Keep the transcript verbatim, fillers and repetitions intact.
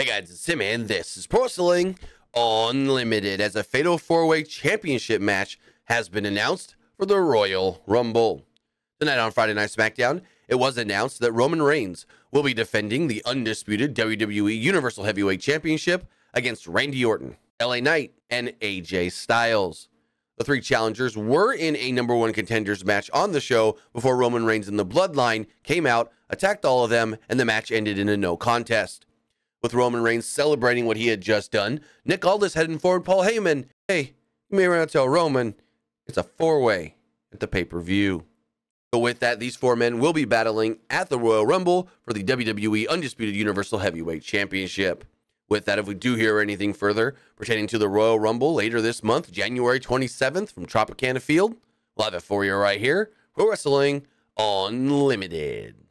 Hey guys, it's Tim, and this is Porcelain Unlimited, as a Fatal four-way Championship match has been announced for the Royal Rumble. Tonight on Friday Night Smackdown, it was announced that Roman Reigns will be defending the undisputed W W E Universal Heavyweight Championship against Randy Orton, L A Knight, and A J Styles. The three challengers were in a number one contenders match on the show before Roman Reigns and the Bloodline came out, attacked all of them, and the match ended in a no contest. With Roman Reigns celebrating what he had just done, Nick Aldis had informed Paul Heyman, "Hey, you may want to tell Roman it's a four-way at the pay-per-view." So with that, these four men will be battling at the Royal Rumble for the W W E Undisputed Universal Heavyweight Championship. With that, if we do hear anything further pertaining to the Royal Rumble later this month, January twenty-seventh, from Tropicana Field, we'll have it for you right here. Pro Wrestling Unlimited.